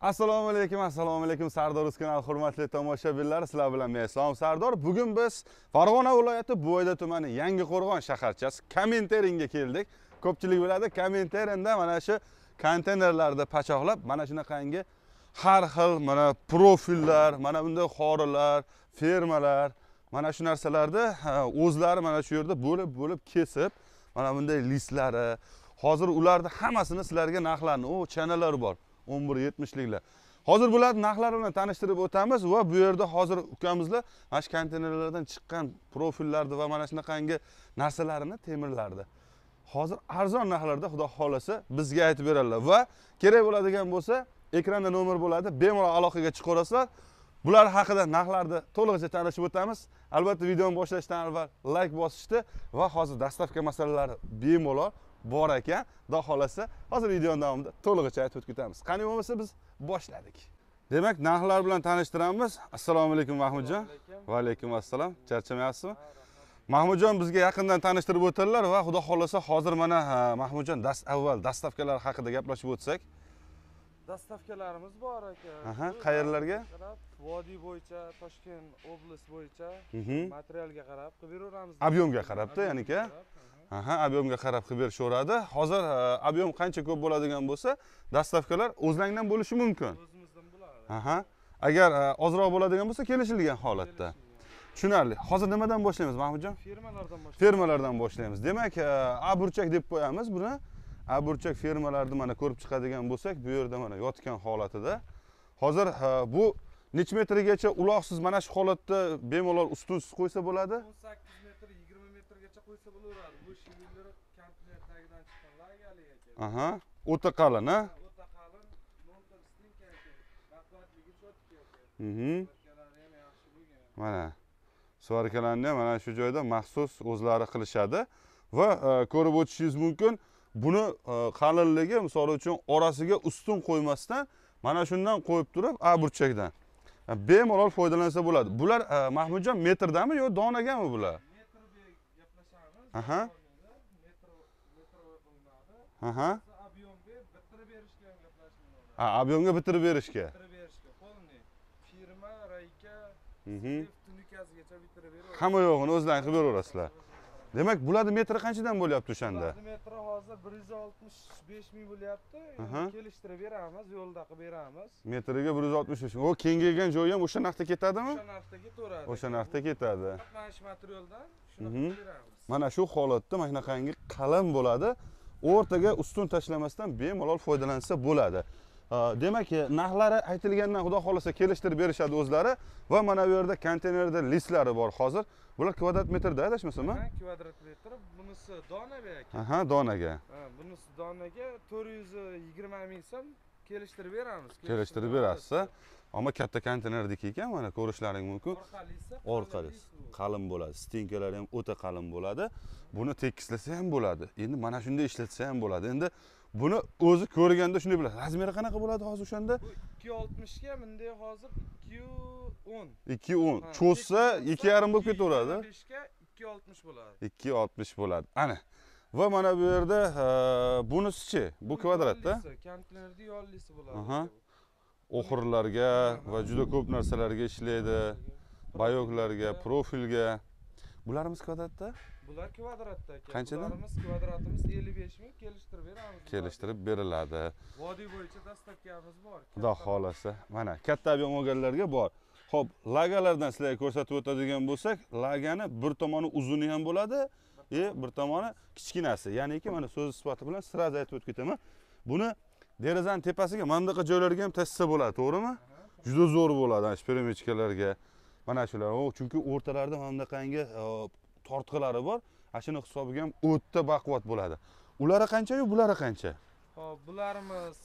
Assalomu alaykum Sardor kanali hurmatli tomoshabinlar, sizlar bilan men Sardor. Bugun biz Farg'ona viloyati Bo'yda tumani Yangi Qo'rg'on shaharchasi Komenteringga keldik. Ko'pchilik biladi, Komenteringda mana shu konteynerlarda pachoqlab, mana shunaqangi har xil mana profillar, mana bunday xorilar, fermalar, mana shu narsalarni o'zlari mana shu yerda bo'lib-bo'lib kesib, mana bunday listlari. Hozir ularning hammasini sizlarga narxlarini, u chanalar bor. 11.70'liklar. Hozir bular narxlar bilan tanishtirib o'tamiz va bu yerda hozir ukamizlar mana shu konteynerlardan chiqqan profillarni va mana shunaqangi narsalarini temirlardi. Hozir arzon narxlarda xudo xolasa bizga aytib beradilar va kerak bo'ladigan bo'lsa ekranda nomer bo'ladi, bemalol aloqaga chiqaverasizlar. Bular haqida narxlarni to'lig'icha tanishib o'tamiz. Albatta videoni boshlashdan avval like bosishni va hozir dastlabki masalalar bemalol bor ekan, xudo xolasa hozir videoning davomida to'lig'icha aytib o'tamiz. Qani bo'lmasa biz boshladik. Demak, narxlar bilan tanishtiramiz. Assalomu alaykum Mahmudjon. Va alaykum assalom. Charchamayapsizmi? Mahmudjon bizga yaqindan tanishtirib o'tadilar va xudo xolasa hozir mana Mahmudjon dastavkalar haqida gaplashib o'tsak. Dastavkalarimiz bor ekan. Qayerlarga? Vodiy bo'yicha, Toshkent oblast bo'yicha materialga qarab qilib beraveramiz. Abyomga qarab-da, ya'ni aka. Abyomga qarab qilib berishaveradi. Hozir abyom qancha ko'p bo'ladigan bo'lsa, dastavkalar o'zlaridan bo'lishi mumkin. O'zimizdan bo'ladi. Agar ozroq bo'ladigan bo'lsa, kelishilgan holatda. Tushunarli. Hozir nimadan boshlaymiz, Mahmudjon? Fermalardan boshlaymiz. Demak, aburchak deb qo'yamiz buni. Aburchak fermalarni mana ko'rib chiqadigan bo'lsak, bu yerda mana yotgan holatida. Hozir bu nech metrgacha uloqsiz mana shu holatda bemalol ustunsiz qo'ysa bo'ladi? 18 metr, 20 metrgacha qo'ysa bo'laveradi. Bu shimillar konteyner tagidan chiqqanlar yaliga keladi. O'ta qalin, o'ta qalin, montanisning kerak. Raqobatligi chotib keladi. Suvarkalari ham yaxshi bo'lgan. Mana suvarkalarni ham mana shu joyda maxsus o'zlari qilishadi va ko'rib o'tishingiz mumkin, buni qalinligi misol uchun orasiga ustun qo'ymasdan mana shundan qo'yib turib aburchakdan bemalol foydalansa bo'ladi. Bular Mahmudjon metrdami yo donagami bular? Abyomga bitirib berishga. Qo'lni firma, rayka, tunikasigacha bitirib beradi. Hamma yo'g'ini o'zlaring qilib beraverasizlar. Demak, bularning metri qanchadan bo'lyapti o'shanda? Bularning metri hozir 165 ming bo'lyapti. Kelishtirib beramiz, yo'lda qilib beramiz. Metriga 165 ming. O kengaygan joyi ham o'sha narxda ketadimi? O'sha narxda ketaveradi. Qatnashish materialdan shuni qilib beramiz. Mana shu holatda mana shunaqangi qalam bo'ladi. O'rtaga ustun tashlamasdan bemalol foydalansa bo'ladi. Demak, narxlari aytilgandan xudo xolasa kelishtirib berishadi o'zlari va mana bu yerda konteynerda listlari bor hozir. Bular kvadrat metrda adashmasanmi? Kvadrat metr, bunisi donaga ekan. Donaga. Bunisi donaga 420 ming so'm kelishtirib beramiz. Kelishtirib berasiz. Ammo katta konteynerdagi ekan, mana ko'rishlaring mumkin. Orqalisi qalin bo'ladi. Stenkalari ham o'ta qalin bo'ladi. Buni tekislasa ham bo'ladi. Endi mana shunday ishlatsa ham bo'ladi. Endi buni o'zi ko'rganda shunday biladi. Razmeri qanaqa bo'ladi hozir o'shanda? 260 ga, bunday hozir 210. 210. Cho'zsa 2.5 bo'lib ketaveradi. 2.5 ga 260 bo'ladi. 260 bo'ladi. Ana. Va mana bu yerda bunisichi, bu kvadratda. Konteynerda yollisi bo'ladi. O'xirlarga va juda ko'p narsalarga ishlaydi. Bayoklarga, profilga. Bularimiz kvadratda? Bular kvadratda aka. Qanchadan? Kvadratimiz 55 ming kelishtirib beramiz. Kelishtirib beriladi. Vodiy bo'yicha dastavkamiz bor. Xudo xolasa. Mana katta abyom olganlarga bor. Xo'p, lagalardan sizlarga ko'rsatib o'tadigan bo'lsak, lagani bir tomoni uzuni ham bo'ladi, bir tomoni kichkinasi. Ya'niki mana so'z sifati bilan sirasi aytib o'tib ketaman. Buni derazaning tepasiga, mandaqa joylarga ham tashsa bo'ladi, to'g'rimi? Juda zo'r bo'ladi, shpirmechkalarga. Mana shular, chunki o'rtalarida mandaqangi tortqilari bor. Ashuni hisobiga ham o'tda baquvvat bo'ladi. Ulari qancha-yu, bulari qancha? Xo'p, bularimiz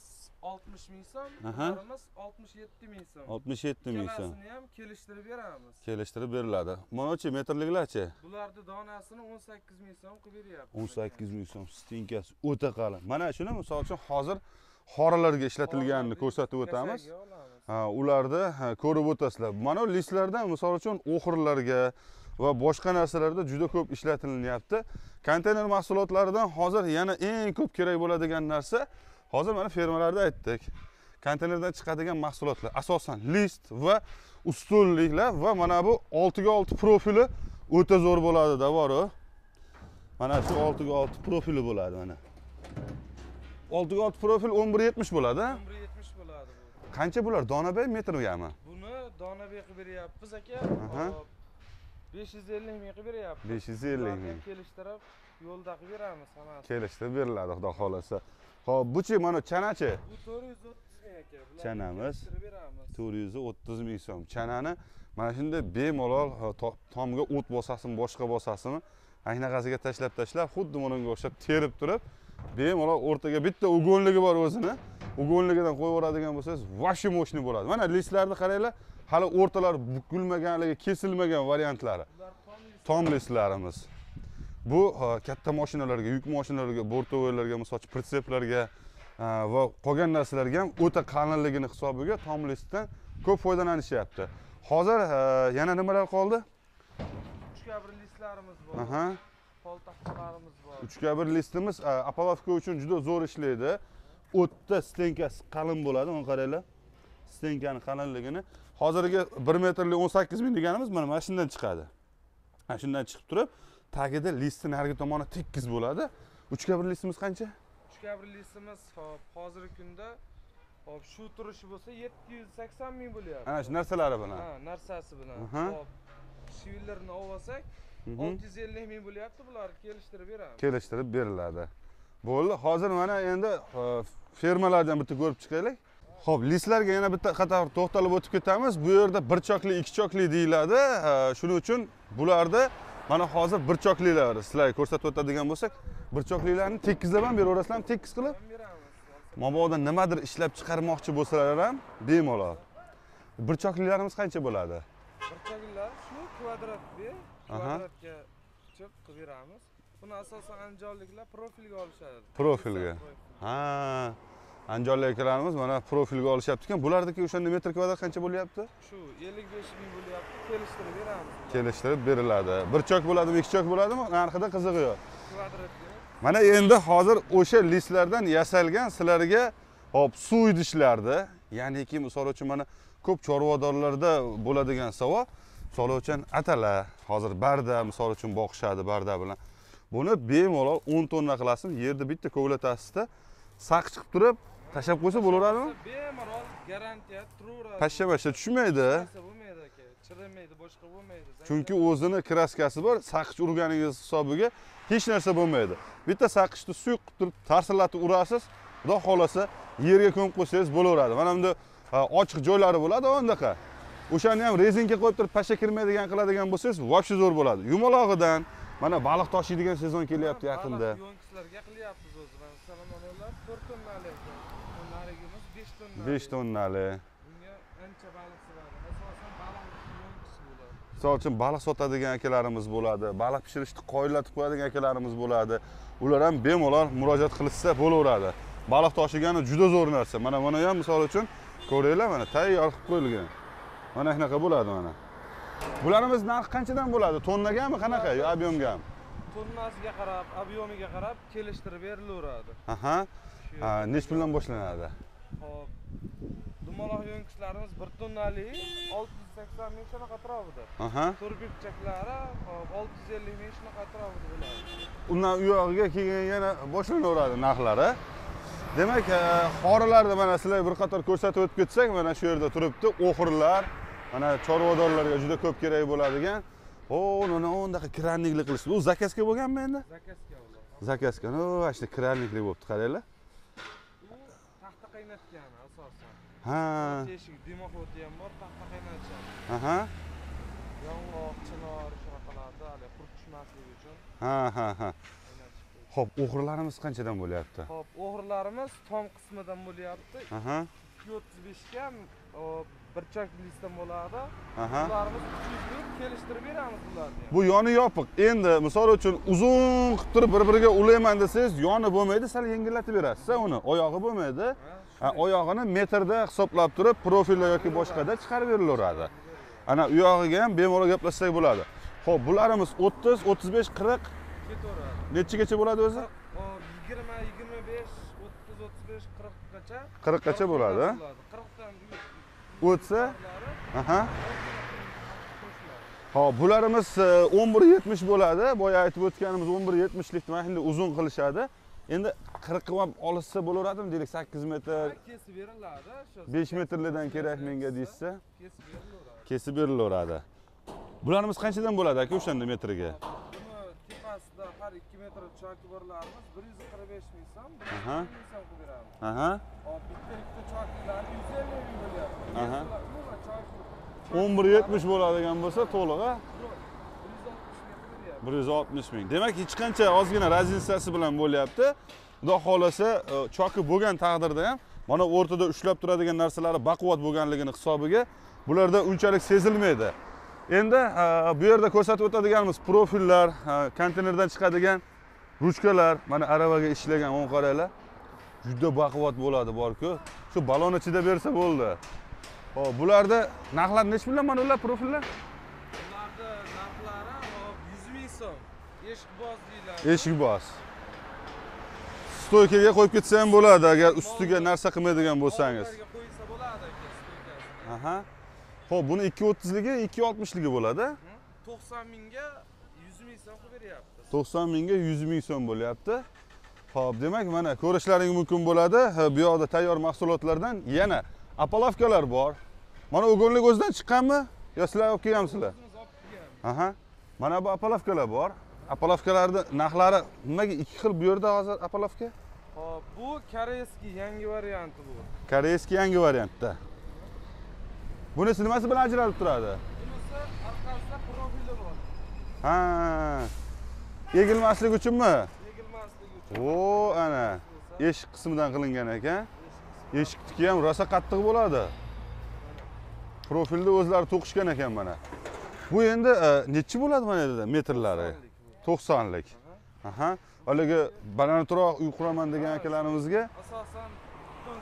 60 ming so'm, bularimiz 67 ming so'm. 67 ming so'm. Ikkalasini ham kelishtirib beramiz. Kelishtirib beriladi. Monochi metrliklarchi? Bularni donasini 18 ming so'm qilib beryapti. 18 ming so'm. Stinkasi o'ta qalin. Mana shuni misol uchun hozir xoralarga ishlatilganini ko'rsatib o'tamiz. Ularni ko'rib o'tasizlar. Mana bu listlardan misol uchun o'xirlarga va boshqa narsalarda juda ko'p ishlatilyapti. Konteyner mahsulotlaridan hozir yana eng ko'p kerak bo'ladigan narsa hozir mana fermalarda aytdik. konteynerdan chiqadigan mahsulotlar asosan list va ustunliklar va mana bu 6x6 profili o'ta zo'r bo'ladi davoro. Mana shu 6x6 profili bo'ladi mana. 6x6 profil 11.70 bo'ladi. 11.70 bo'ladi bu. Qancha bular Donabay metrgami? Buni Donabay qilib beryapmiz aka. 550 ming qilib beryapmiz. 550 ming. Kelishtirib yo'lda qilib beramiz hammasi. Kelishtirib beriladi, xudo xolasa. Xo'p, buchi mana chanachi. Bu 430 ming aka. Chanamiz 430 ming so'm. Chanani mana shunda bemalol tomga o't bosasimi, boshqa bosasimi, aynaqasiga tashlab, xuddi mononga o'xshab terib turib, bemalol o'rtaga bitta ugonligi bor o'zini. Ugonligidan qo'yib o'radigan bo'lsangiz, vashi moshni bo'ladi. Mana listlarni qaranglar, hali o'rtalar bukilmaganligi, kesilmagan variantlari. Tom listlarimiz. Bu katta mashinalarga, yuk mashinalarga, bortoverlarga, masalan, pritseplarga va qolgan narsalarga ham o'ta qalinligini hisobiga tom listdan ko'p foydalanishyapti. Hozir yana nimalar qoldi? 3x1 listlarimiz bor. Aha. Poltaqlarimiz bor. 3x1 listimiz apalovka uchun juda zo'r ishlaydi. O'tda stenkasi qalin bo'ladi, uni qaranglar. Stenkaning qalinligini hozirgi 1 metrlik 18 ming deganimiz mana shundan chiqadi. Mana shundan chiqib turib, tagida listning narigi tomoni tekis bo'ladi. 3x1 listimiz qancha? 3x1 listimiz hozirgi kunda hop shu turishi bo'lsa 780 ming bo'lyapti. Ana shu narsalari bilan. Ha, narsasi bilan. Hop, shivillarni olsak 650 ming bo'lyapti, bular kelishtirib beramiz. Kelishtirib beriladi. Bo'ldi. Hozir mana endi fermalardan bitta ko'rib chiqaylik. Xo'p, listlarga yana bitta qator to'xtalib o'tib ketamiz. Bu yerda bir chokli, ikki chokli deyiladi. Shuning uchun bularda mana hozir bir choklilar sizlarga ko'rsatib o'tadigan bo'lsak, bir choklilarni tekizlab ham beraverasizlar, tekis qilib mabodo nimadir ishlab chiqarmoqchi bo'lsalar ham bemalol. Bir choklilarimiz qancha bo'ladi? Bir choklilar shu kvadratga chiqib qilib beramiz. Buni asosan andijonliklar profilga olishadi. Profilga. Ha, andijonliklarimiz mana profilga olishyapti ekan. Bulardagi o'shanda metr kvadrat qancha bo'lyapti? Shu 55 ming bo'lyapti. Kelishtirib beramiz. Kelishtirib beriladi. Bir chok bo'ladimi, ikki chok bo'ladimi? Narxida qizig'i yo'q. Kvadratga. Mana endi hozir o'sha listlardan yasalgan sizlarga hop suv idishlarni, ya'niki misol uchun mana ko'p chorvadorlarda bo'ladigan savol, misol uchun atalar, hozir barda misol uchun boqishadi barda bilan. Buni bemalol 10 tonna qilasizmi, yerda bitta kovlatasizda saq chiqib turib, tashab qo'ysa bo'laveradimi? Bemalol garantiya turaveradi. Pashsha-pashsha tushmaydi. Bo'lmaydi aka, chirimaydi, boshqa bo'lmaydi. Chunki o'zini kraskasi bor, saqich urganingiz hisobiga hech narsa bo'lmaydi. Bitta saqichni suyib turib, tarsillatib urasiz, xudo xolasa yerga ko'mib qo'ysangiz bo'laveradi. Mana bunda ochiq joylari bo'ladi, o'ndaqa. O'shani ham rezinga qo'yib turib, pashsha kirmaydigan qiladigan bo'lsangiz, vobshe zo'r bo'ladi. Yumaloqdan mana baliq toshiydigan sezon kelyapti yaqinda. Yo'nkislarga qilyapmiz o'zi. Masalan, ular 4 tonnali, narigimiz 5 tonnali. 5 tonnali. Bunga ancha baliq sevadi. Asosan baliq yo'nkisi bo'ladi. Misol uchun baliq sotadigan akalarimiz bo'ladi, baliq pishirishni qoyillatib qo'yadigan akalarimiz bo'ladi. Ular ham bemalol murojaat qilsa bo'laveradi. Baliq toshigani juda zo'r narsa. Mana buni ham misol uchun ko'ringlar, mana tayyor qilib qo'yilgan. Mana shunaqa bo'ladi mana. Bularimiz narxi qanchadan bo'ladi? Tonnagami, qanaqa, obyomgami? Tonnasiga qarab, obyomiga qarab kelishtirib berilaveradi. Aha. Nech puldan boshlanadi? Xo'p. Dumaloq yo'nkishlarimiz 1 tonnali 680 ming so'm atrofida. Aha. Turbikchaklari 650 ming so'm atrofida bo'ladi. Undan u yog'iga kelgan yana boshlanaveradi narxlari. Demak, xorilarda mana sizlarga bir qator ko'rsatib o'tib ketsak, mana shu yerda turibdi o'xirlar. Mana chorvadorlarga juda ko'p kerak bo'ladigan. O, nima undaqa kiranliklik qilishdi. U zakazga bo'lganmi endi? Zakazga bo'lgan. Zakazga. No, ashta kiranliklik bo'pti, qaranglar. U taxta qaynatgani asosan. Ha. Teshik dimoq o'ti ham bor, taxta qaynatishadi. Aha. Yong'oq, chinor, shunaqalarda hali qurib tushmasligi uchun. Ha. Xo'p, o'g'irlarimiz qanchadan bo'lyapti? Xo'p, o'g'irlarimiz tom qismidan bo'lyapti. Aha. 235 ga bir chok listdan bo'ladi. Ularimiz 300 ming kelishtirib beramiz ularni. Bu yoni yopiq. Endi misol uchun uzun qilib turib bir-biriga ulayman desangiz, yoni bo'lmaydi, sal yengillatib berasiz uni. Oyog'i bo'lmaydi. Oyog'ini metrda hisoblab turib, profilda yoki boshqada chiqarib berilaveradi. Ana u yog'iga ham bemalol gaplashsak bo'ladi. Xo'p, bularimiz 30, 35, 40 ketaveradi. Nechagacha bo'ladi o'zi? 20, 25, 30, 35, 40 gacha 40 gacha bo'ladi. 40 dan 30. Aha. Hop, bularimiz 11.70 bo'ladi. Boya aytib o'tganimiz 11.70lik mana shunday uzun qilishadi. Endi 40 ga ham olsa bo'laveradimi deylik 8 metr kesib beriladi. 5 metrlardan kerak menga deysa, kesib berilaveradi. Bularimiz qanchadan bo'ladi aka o'shanda metriga? Tepasida har 2 metr chokvorlarimiz 145 ming so'm, 100 ming so'm qilib beramiz. Aha. Hop, bitta chokvorlar 150 ming bo'lyapti. Aha. 11.70 bo'ladigan bo'lsa to'lig'i 160 ming. Demak, hech qancha ozgina razinsasi bilan bo'lyapti. Xudo xolasa choki bo'lgan taqdirda ham mana o'rtada ushlab turadigan narsalari baquvvat bo'lganligini hisobiga bularda unchalik sezilmaydi. Endi bu yerda ko'rsatib o'tadiganimiz profillar, konteynerdan chiqadigan ruchkalar, mana aravaga ishlagan o'ng qaranglar. Juda baquvvat bo'ladi bor-ku. Shu balon ichida bersa bo'ldi. Hop, bularda narxlar nech bilan mana ular profillar? Ularda narxlari 100 ming so'm. Eshikboz deyiladi. Eshikboz. Stoykaga qo'yib ketsa ham bo'ladi agar ustiga narsa qilmaydigan bo'lsangiz. Stoykaga qo'ysa bo'ladi aka, stoykasi. Aha. Xo'p, buni 2.30ligi, 2.60ligi bo'ladi. 90 mingga 100 ming so'm qilib beryapti. 90 mingga 100 ming so'm bo'lyapti. Xo'p, demak, mana ko'rishlaring mumkin bo'ladi. Bu yoqda tayyor mahsulotlardan yana apalavkalar bor. Mana o'g'onlik o'zidan chiqqanmi? Yo sizlar olib kelgansizlar? Aha. Mana bu apalavkalar bor. Apalavkalarning narxlari nimaga ikki xil bu yerda hozir apalavka? Xo'p, bu koreyski yangi varianti bu. Koreyski yangi variantda. Bunisi nimasi bilan ajralib turadi? Bunisi orqasida profili bor. Ha. Egilmaslik uchunmi? Egilmaslik uchun. O, ana. Eshik qismidan qilingan ekan. Eshikniki ham rosa qattiq bo'ladi. Profilni o'zlari to'qishgan ekan mana. Bu endi nechi bo'ladi mana yerda metrlari? 90 lik. Aha. Haliga balandroq uy quraman degan akalarimizga asosan beton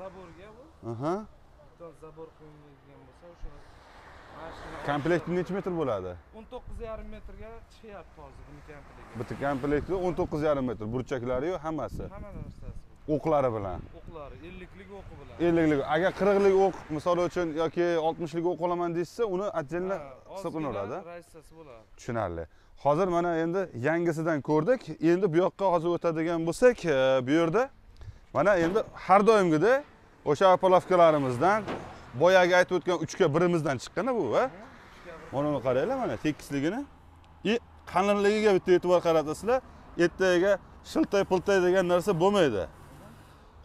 zaborga bu. Aha. Zabor qo'yilgan bo'lsa, o'sha mashina komplekti necha metr bo'ladi? 19.5 metrga chiqyapti hozir buni komplekti. Bitta komplekti 19.5 metr, burchaklari yo'q, hammasi. Hamma narsasi. O'qlari bilan. O'qlari 50lik o'qi bilan. 50lik. Agar 40lik o'q, misol uchun yoki 60lik o'q olaman deysa, uni ajjalna hisoblanadi. Raisasi bo'ladi. Tushunarli. Hozir mana endi yangisidan ko'rdik. Endi bu yoqqa hozir o'tadigan bo'lsak, bu yerda mana endi har doimgidek o'sha apalavkalarimizdan boyaga aytib o'tgan 3:1imizdan chiqqan bu, ha? Mana uni qaranglar, mana tekisligini va qalinligiga bitta e'tibor qaratasizlar. Ertaga shiltay-piltay degan narsa bo'lmaydi.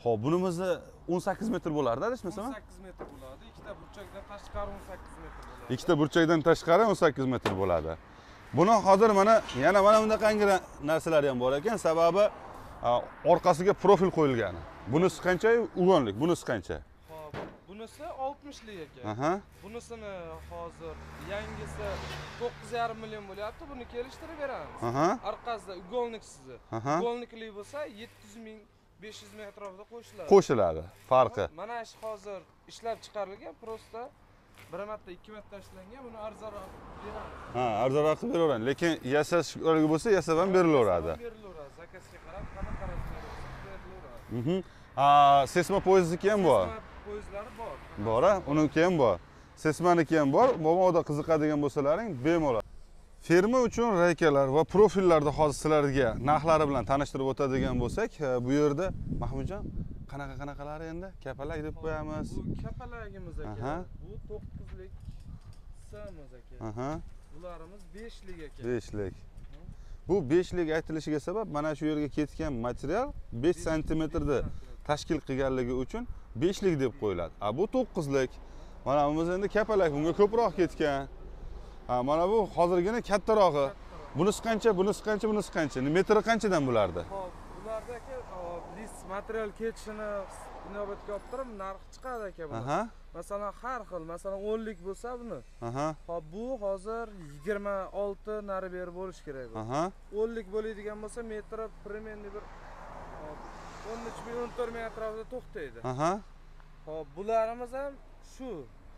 Xo'p, bunimizni 18 metr bo'lardi, adashmasam? 18 metr bo'ladi. Ikkita burchakdan tashqari 18 metr bo'ladi. Ikkita burchakdan tashqari 18 metr bo'ladi. Buni hozir mana yana mana bunaqangi narsalari ham bor ekan, sababi orqasiga profil qo'yilgani. Bunisi qancha? Ugonlik. Bunisi qancha? Xo'p, bunisi 60 lik ekan. Aha. Bunisini hozir yangisi 9.5 million bo'lyapti. Buni kelishtirib beramiz. Aha. Orqasida ugonlik sizni. Ugonlikli bo'lsa 700 ming 500 ming atrofida qo'shiladi. Qo'shiladi. Farqi. Mana shu hozir ishlab chiqarilgan, prosta bir marta 2 marta ishlangan, buni arzonroq beramiz. Ha, arzonroq qilib beraveradi, lekin yasash o'ragi bo'lsa yasab ham berilaveradi. Berilaveradi. Zakazga qarab, hamma qarab. Sesma poyezdiki ham bor. Sesma poyezdlari bor. Bora, uniki ham bor. Sesmaniki ham bor. Momoda qiziqadigan bo'lsalaring bemalol. Ferma uchun raykalar va profillarda hozir sizlarga narxlari bilan tanishtirib o'tadigan bo'lsak, bu yerda Mahmudjon qanaqa-qanaqalari endi? Kapalak deb qo'yamiz. Bu kapalagimiz aka. Bu 9lik samiz aka. Aha. Bularimiz 5lik aka. 5lik. Bu 5lik aytilishiga sabab mana shu yerga ketgan material 5 santimetrni tashkil qilganligi uchun 5lik deb qo'yiladi. Bu 9lik. Mana bu endi kapalak, bunga ko'proq ketgan. Mana bu hozirgina kattarog'i. Bunisi qancha, bunisi qancha, bunisi qancha? Metri qanchadan bulardi? Xo'p, bularda aka list material ketishini inobatga olib turib narx chiqadi aka buni. Masalan, har xil, masalan 10lik bo'lsa buni. Xo'p, bu hozir 26 nari beri bo'lish kerak bu. 10lik bo'ladigan bo'lsa metri примерно bir 13-14 ming atrofida to'xtaydi. Xo'p, bularimiz ham shu,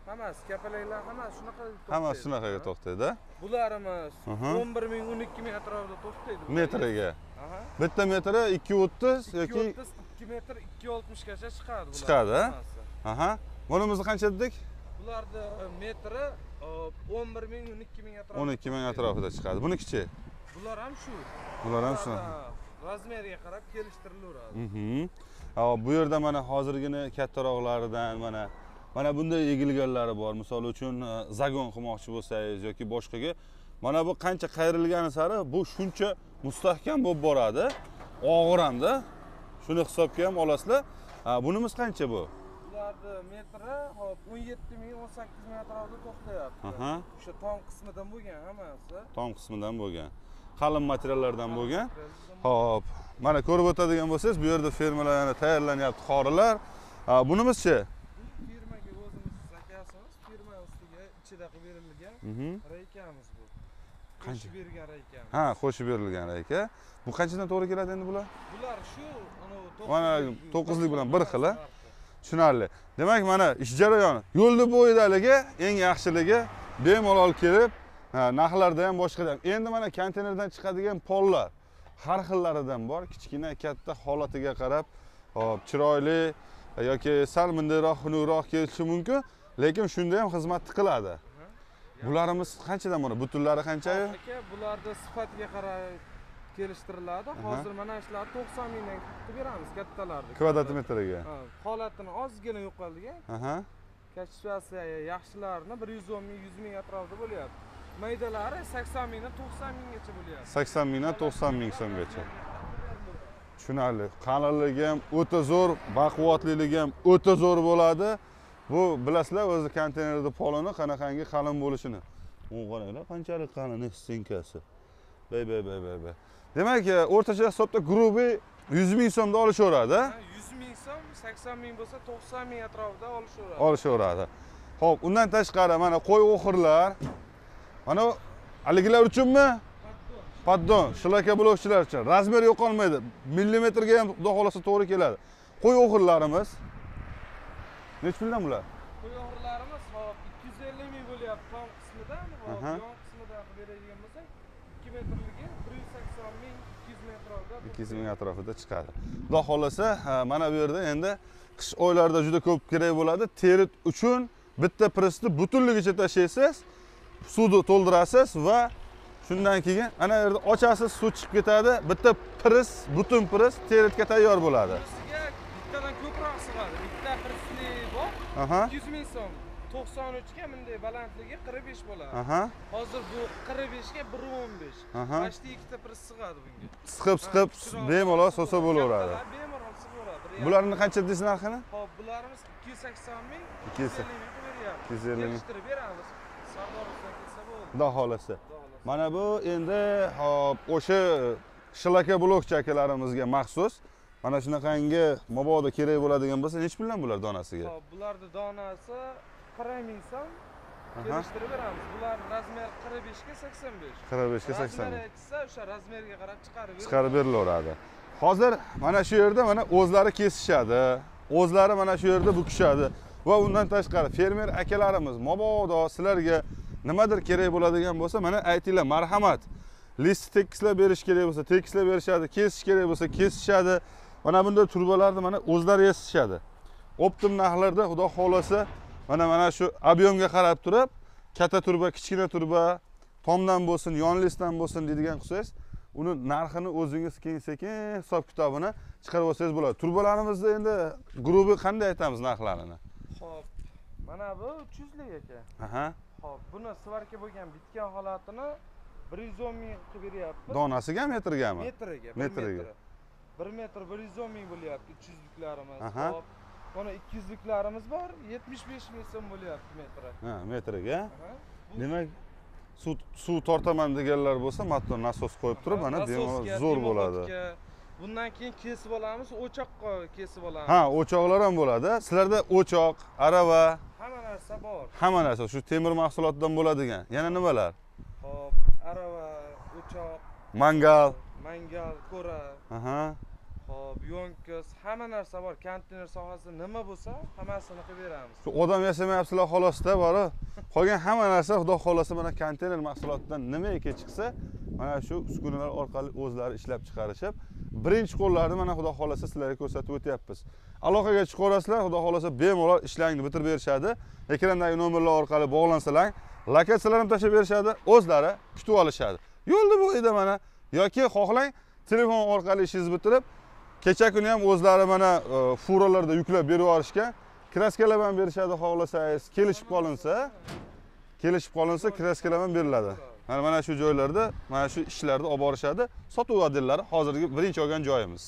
hammasi kapalaklar hammasi shunaqa to'xtaydi. Hammasi shunaqaga to'xtaydi. Bularimiz 11 ming, 12 ming atrofida to'xtaydi. Metriga. Bitta metri 2.30 yoki 2 metr 2.60 gacha chiqadi. Chiqadi. Aha. Buni biz qancha dedik? Bularni metri 11 ming, 12 ming atrofida. 12 ming atrofida chiqadi. Bunikichi? Bular ham shu. Bular ham shu. Razmeriga qarab kelishtirilaveradi. Bu yerda mana hozirgina kattaroqlaridan mana bunday egilganlari bor. Masalan uchun zagon qilmoqchi bo'lsangiz yoki boshqaga, mana bu qancha qayrilgani sari bu shuncha mustahkam bo'lib boradi. Og'ir hamda. Shuni hisobga ham olasizlar. Bunimiz qancha bu? Bularning metri hop 17 ming, 18 ming atrofida to'xtayapti. O'sha tom qismidan bo'lgan hammasi. Tom qismidan bo'lgan. Qalin materiallardan bo'lgan. Hop. Mana ko'rib o'tadigan bo'lsangiz, bu yerda fermalar yana tayyorlanyapti, qorilar. Bunimizchi? Firmaga o'zimiz zakasimiz, firma ustiga ichida qilib berilgan raykamiz bu. Qancha bergan rayka? Ha, qo'shib berilgan rayka. Bu qanchadan to'g'ri keladi endi bular? Bular shu mana 9lik bilan bir xil. Tushunarli. Demak, mana ish jarayoni yo'lni bo'yidaligi eng yaxshiligi bemalol kelib, narxlarda ham boshqada ham. Endi mana konteynerdan chiqadigan pollar har xillaridan bor, kichkina, katta holatiga qarab, hop, chiroyli yoki sal bundayroq, xunukroq kelishi mumkin, lekin shunda ham xizmat qiladi. Bularimiz qanchadan bor? Butunlari qanchayu? Aka, bularni sifatiga qarab kelishtiriladi. Hozir mana shular 90 mingdan qilib beramiz kattalarni. Kvadrat metriga. Ha, holatini ozgina yo'qolgan. Kashfiyasi yaxshilarini 110 ming, 100 ming atrofida bo'lyapti. Maydalari 80 mingdan 90 minggacha bo'lyapti. 80 mingdan 90 ming so'mgacha. Tushunarli. Qalinligi ham o'ta zo'r, baquvvatliligi ham o'ta zo'r bo'ladi. Bu bilasizlar o'zi konteynerda polini qanaqangi qalin bo'lishini. U qaranglar qanchalik qalin stenkasi. Bay. Demak, o'rtacha hisobda grubi 100 ming so'mda olishaveradi. 100 ming so'm, 80 ming bo'lsa 90 ming atrofida olishaveradi. Xo'p, undan tashqari mana qo'y o'xirlar. Mana aligilar uchunmi? Paddon, shilaka bo'luvchilar uchun. Razmer yo'qolmaydi. Millimetrga ham xudo xolasa to'g'ri keladi. Qo'y o'g'irlarimiz. Nech puldan bular? Qo'y o'g'irlarimiz hop 250 ming bo'lyapti tom qismidan, hop yon qismidan beradigan bo'lsak 2 metrligi 180 ming, 200 ming atrofida. 200 ming atrofida chiqadi. Xudo xolasa mana bu yerda endi qish oylarida juda ko'p kerak bo'ladi. Terit uchun bitta pressni butunligicha tashlaysiz. Suvni to'ldirasiz va shundan keyin ana yerda ochasiz, suv chiqib ketadi. Bitta piris, butun piris teritga tayyor bo'ladi. Sizga bittadan ko'proq sig'adi. Bitta pirisli bor. 200 ming so'm. 93 ga bunday balandligi 45 bo'ladi. Hozir bu 45 ga 1.15. Mashti ikkita piris sig'adi bunga. Siqib bemalol so'sa bo'laveradi. Bemalol sig'averadi. Bularni qancha dedingiz narxini? Xo'p, bularimiz 280 ming. 250 ming beryapti. 250 ming beramiz. Xudo xolasa. Mana bu endi hop o'sha shilaka blok chakalarimizga maxsus. Mana shunaqangi mabodo kerak bo'ladigan bo'lsa, nech puldan bular donasiga? Hop, bularning donasi 40 ming so'm. Kelishtirib beramiz. Bular razmer 45 ga 85. 45 ga 80. Aytsa, o'sha razmerga qarab chiqarib berilaveradi. Hozir mana shu yerda mana o'zlari kesishadi. O'zlari mana shu yerda bukishadi. Va undan tashqari fermer akalarimiz mabodo sizlarga nimadir kerak bo'ladigan bo'lsa, mana aytinglar, marhamat. List tekislab berish kerak bo'lsa, tekislab berishadi, kesish kerak bo'lsa, kesishadi. Mana bunday turbalarni mana o'zlari yasashadi. Optim narxlarda xudo xolasa mana shu abyomga qarab turib, katta turba, kichkina turba, tomdan bo'lsin, yon listdan bo'lsin deydigan qilsangiz, uni narxini o'zingiz sekin-sekin hisob-kitobini chiqarib olsangiz bo'ladi. Turbalarimizda endi guruhi qanday aytamiz narxlarini? Xo'p, mana bu 300lik aka. Xo'p, buni svarka bo'lgan bitgan holatini 110 ming qilib beryapti. Donasiga, metrgami? Metriga. 1 metr 110 ming bo'lyapti 300liklarimiz. Xo'p, mana 200liklarimiz bor, 75 ming so'm bo'lyapti metri. Ha, metriga. Demak, suv tortaman deganlar bo'lsa, matto nasos qo'yib turib, mana demak zo'r bo'ladi. Bundan keyin kesib olamiz, o'choqqa kesib olamiz. Ha, o'choqlar ham bo'ladi. Sizlarda o'choq, arava, hamma narsa bor. Hamma narsa shu temir mahsulotidan bo'ladigan. Yana nimalar? Hop, arava, o'choq, mangal, ko'ra. Hop, yonkiz, hamma narsa bor. Konteyner sohasida nima bo'lsa, hammasini qilib beramiz. Shu odam yasamayapsizlar xolosda, bora. Qolgan hamma narsa xudo xolasi mana konteyner mahsulotidan nimaga chiqsa, mana shu uskunalar orqali o'zlari ishlab chiqarishib, birinchi qo'llarni mana xudo xolasa sizlarga ko'rsatib o'tyapmiz. Aloqaga chiqorasizlar, xudo xolasa bemalol ishlaringni bitirib berishadi. Ekrandagi nomerlar orqali bog'lansalar, lokatsiyalarni ham tashib berishadi, o'zlari kutib olishadi. Yo'lda bo'yida mana yoki xohlang telefon orqali ishingizni bitirib, kecha kuni ham o'zlari mana furalarda yuklab berib yuborishgan. Kraskalar ham berishadi xohlasangiz, kelishib qolinsa kraskalar ham beriladi. Mana shu joylarda, mana shu ishlarni olib borishadi. Sotuv odillari hozirgi birinchi olgan joyimiz.